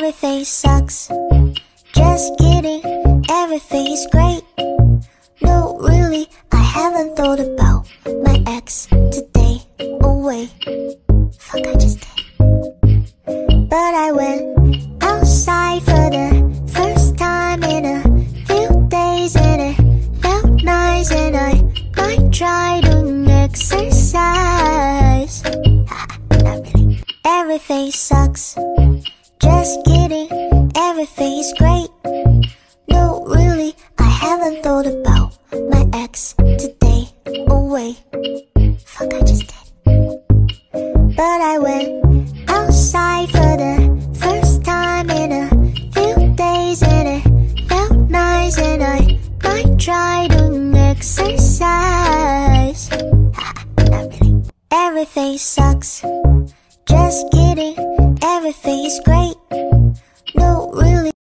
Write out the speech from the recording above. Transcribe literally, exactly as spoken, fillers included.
everything sucks. Just kidding, everything is great. No, really, I haven't thought about my ex today. Oh wait, fuck, I just did. But I went outside for the first time in a few days, and it felt nice, and I might try doing exercise. Not really. Everything sucks. Just kidding, everything is great.